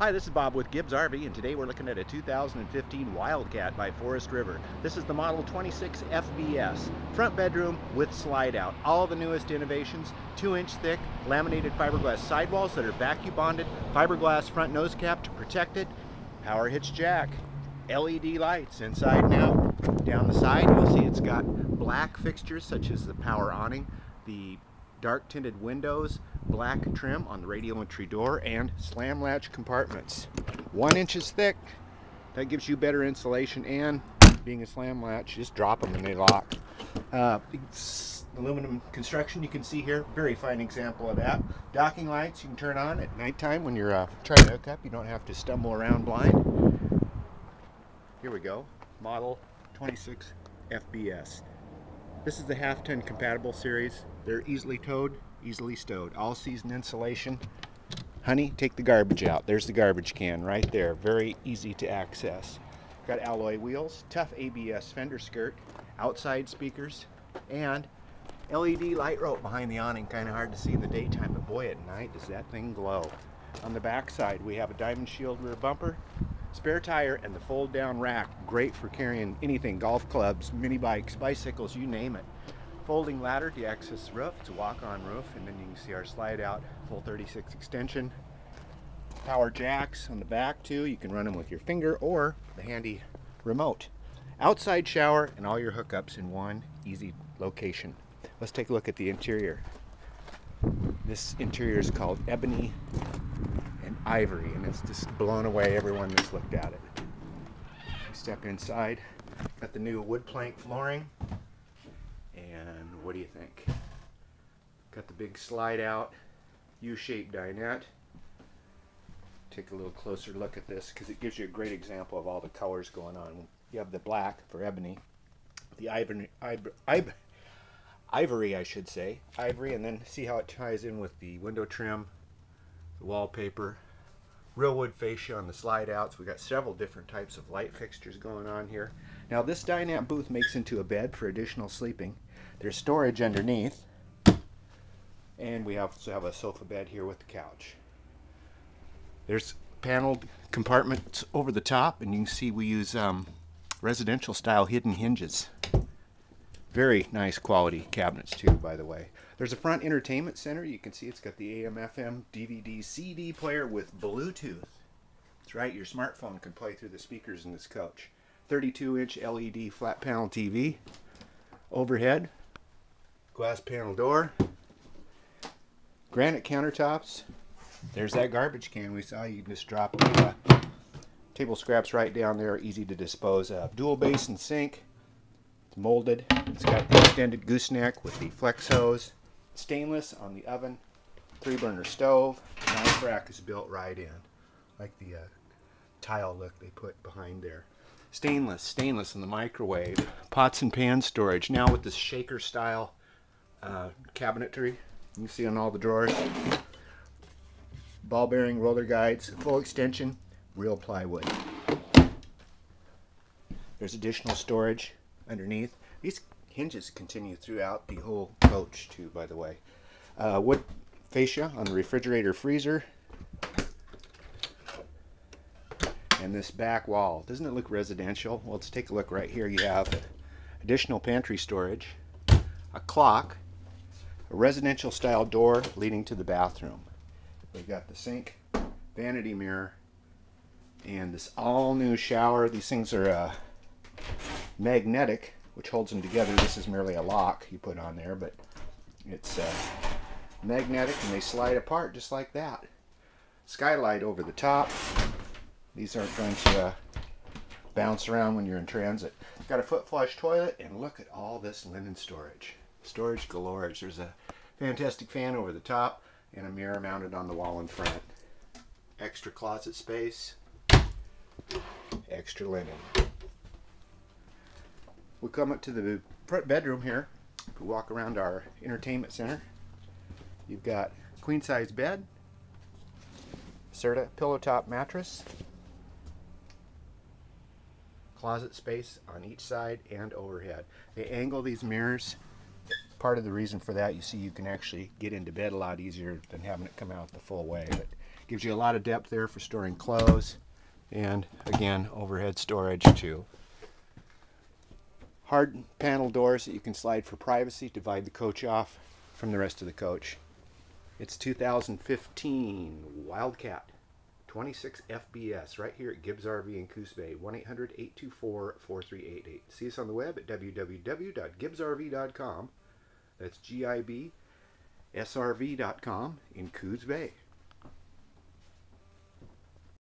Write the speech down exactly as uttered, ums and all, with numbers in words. Hi, this is Bob with Gibbs R V, and today we're looking at a two thousand fifteen Wildcat by Forest River. This is the model twenty-six F B S, front bedroom with slide out. All the newest innovations, two inch thick laminated fiberglass sidewalls that are vacuum bonded, fiberglass front nose cap to protect it, power hitch jack, L E D lights inside and out. Down the side you'll see it's got black fixtures such as the power awning, the dark tinted windows, black trim on the radial entry door, and slam latch compartments. One inch is thick. That gives you better insulation, and being a slam latch, just drop them and they lock. Uh, aluminum construction you can see here, very fine example of that. Docking lights you can turn on at nighttime when you're uh, trying to hook up. You don't have to stumble around blind. Here we go, model twenty-six F B S. This is the half-ton compatible series. They're easily towed, easily stowed. All season insulation. Honey, take the garbage out. There's the garbage can right there. Very easy to access. Got alloy wheels, tough A B S fender skirt, outside speakers, and L E D light rope behind the awning. Kind of hard to see in the daytime, but boy, at night does that thing glow. On the back side, we have a diamond shield rear bumper, spare tire, and the fold-down rack. Great for carrying anything, golf clubs, mini bikes, bicycles, you name it. Folding ladder to access the roof. It's a walk-on roof, and then you can see our slide-out, full thirty-six extension. Power jacks on the back too. You can run them with your finger or the handy remote. Outside shower and all your hookups in one easy location. Let's take a look at the interior. This interior is called ebony and ivory, and it's just blown away everyone that's looked at it. Step inside, got the new wood plank flooring, and what do you think? Got the big slide out U-shaped dinette. Take a little closer look at this because it gives you a great example of all the colors going on. You have the black for ebony, the ivory, ivory, ivory I should say, ivory, and then see how it ties in with the window trim, the wallpaper, real wood fascia on the slide outs. We got several different types of light fixtures going on here. Now this dinette booth makes into a bed for additional sleeping. There's storage underneath, and we also have a sofa bed here with the couch. There's paneled compartments over the top, and you can see we use um, residential style hidden hinges. Very nice quality cabinets too, by the way. There's a front entertainment center. You can see it's got the A M F M D V D C D player with Bluetooth. That's right, your smartphone can play through the speakers in this coach. thirty-two inch L E D flat panel T V. Overhead, glass panel door, granite countertops. There's that garbage can we saw. You can just drop the uh, table scraps right down there, easy to dispose of. Dual basin sink. Molded. It's got the extended gooseneck with the flex hose. Stainless on the oven. Three burner stove. Knife rack is built right in. Like the uh, tile look they put behind there. Stainless, stainless in the microwave. Pots and pan storage. Now with this shaker style uh, cabinetry. You can see on all the drawers. Ball bearing, roller guides, full extension, real plywood. There's additional storage underneath. These hinges continue throughout the whole coach too, by the way. Uh, wood fascia on the refrigerator freezer. And this back wall. Doesn't it look residential? Well, let's take a look right here. You have additional pantry storage, a clock, a residential style door leading to the bathroom. We've got the sink, vanity mirror, and this all new shower. These things are uh, magnetic, which holds them together. This is merely a lock you put on there, but it's uh, magnetic, and they slide apart just like that. Skylight over the top. These aren't going to uh, bounce around when you're in transit. Got a foot flush toilet, and look at all this linen storage. Storage galore. There's a fantastic fan over the top and a mirror mounted on the wall in front. Extra closet space. Extra linen. We come up to the front bedroom here. We walk around our entertainment center. You've got queen size bed, Serta pillow top mattress, closet space on each side and overhead. They angle these mirrors. Part of the reason for that, you see, you can actually get into bed a lot easier than having it come out the full way. But Gives you a lot of depth there for storing clothes, and again, overhead storage too. Hard panel doors that you can slide for privacy, divide the coach off from the rest of the coach. It's two thousand fifteen Wildcat twenty-six F B S right here at Gibbs R V in Coos Bay. one eight hundred, eight two four, four three eight eight. See us on the web at w w w dot gibbs r v dot com. That's G I B S R V dot com in Coos Bay.